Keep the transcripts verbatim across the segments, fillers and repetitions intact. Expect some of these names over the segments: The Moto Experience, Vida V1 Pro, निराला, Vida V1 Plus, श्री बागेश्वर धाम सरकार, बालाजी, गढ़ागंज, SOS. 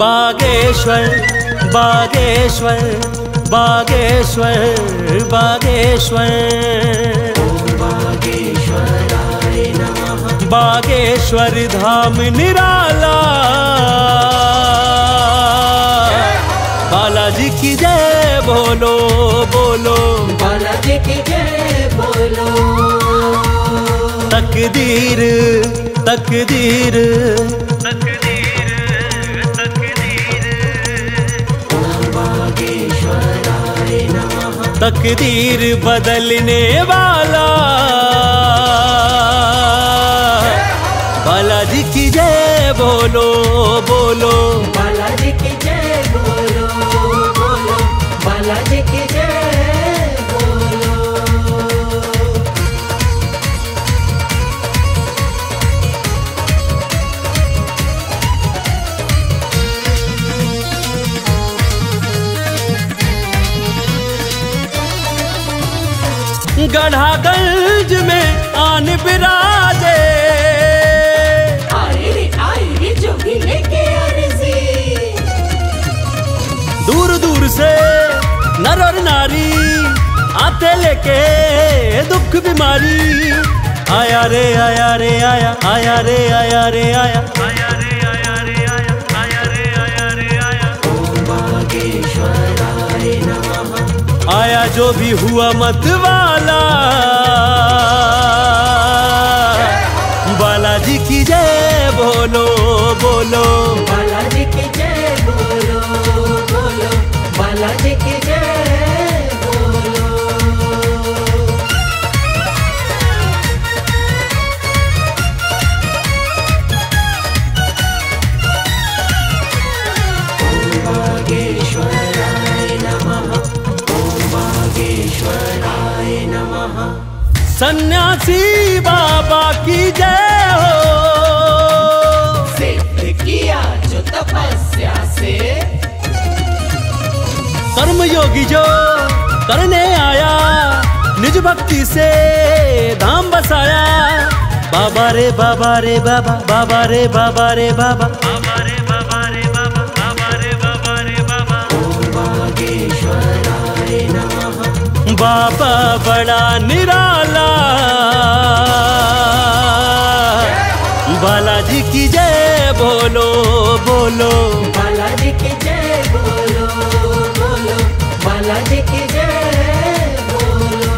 बागेश्वर बागेश्वर बागेश्वर बागेश्वर बागेश्वर धाम निराला बालाजी की जय बोलो बोलो बालाजी की जय बोलो। तकदीर तकदीर तकदीर तकदीर तकदीर बदलने वाला बालाजी की जय बोलो बोलो बालाजी की जय बोलो बोलो बालाजी की जय बोलो। गढ़ागंज में आन बिराजे दूर दूर से नर और नारी आते लेके दुख बीमारी। आया रे आया रे आया आया रे आया रे आया आया रे आया रे आया आया रे आया रे आया ओम बागेश्वराय नमः। आया जो भी हुआ मत वाला बालाजी की जय बोलो बोलो बालाजी की जय बोलो बोलो बालाजी की जय बोलो। ओम बागेश्वराय नमः ओम बागेश्वराय नमः। सन्यासी बाबा की जय कर्मयोगी जो करने आया निज भक्ति से धाम बसाया। बाबा रे बाबा रे बाबा बाबा रे बाबा रे बाबा बाबा रे बाबा रे बाबा बाबा रे बाबा रे बाबा ओम बागेश्वराय नमः। बाबा बड़ा निराला बालाजी की जय बोलो बोलो बालाजी की जय बोलो बोलो बालाजी की जय बोलो।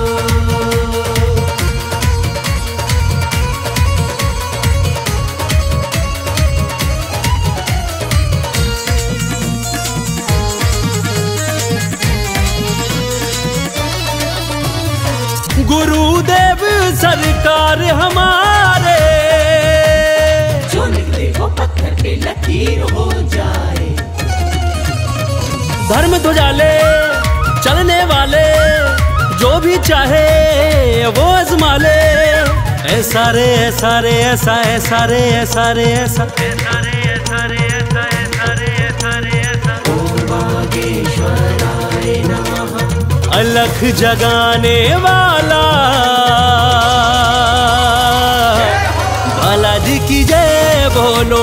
गुरुदेव सरकार हमारे पत्थर पे लकीर हो जाए धर्म दुजाले चलने वाले जो भी चाहे वो आजमा ले। ऐसा रे ऐसा रे ऐसा ऐसा रे ऐसा रे ऐसा ऐसा रे ऐसा रे ऐसा ऐसा रे ऐसा रे ऐसा ओम बागेश्वराय नमः। अलख जगाने वाला बालाजी की जय बोलो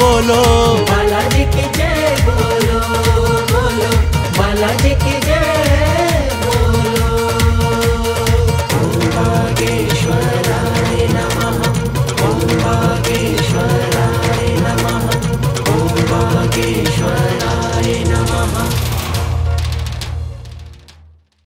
बोलो बालाजी की जय बोलो बोलो बालाजी की जय बोलो। ओम बागेश्वराय नमः ओम बागेश्वराय नमः ओम बागेश्वराय नमः।